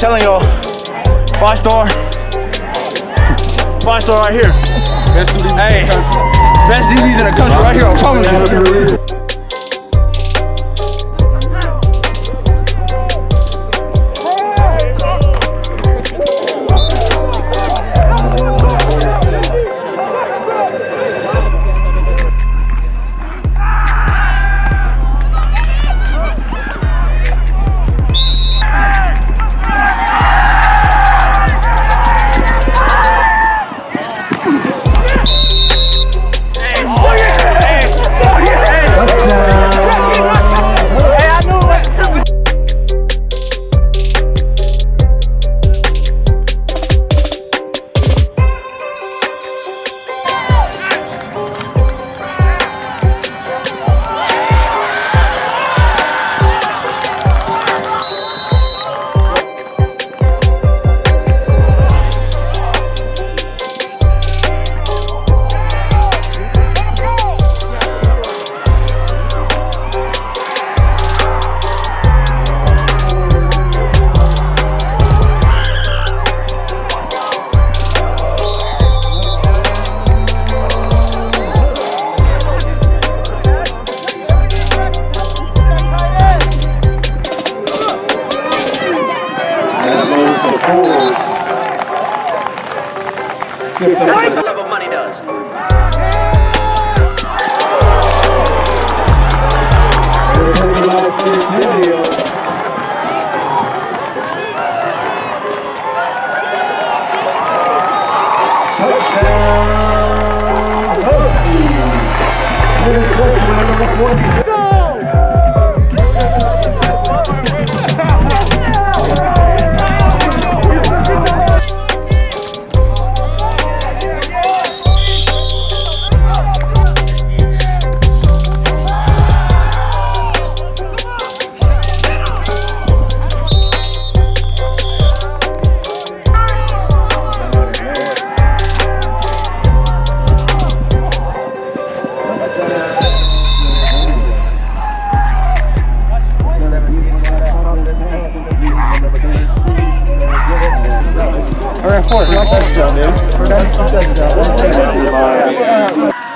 Telling y'all, five star right here. Best DBs in the country. Best DBs in the country right here, I promise you. All right, four. Not touchdown, dude. That's touchdown.